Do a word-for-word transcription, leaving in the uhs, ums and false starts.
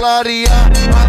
clarear.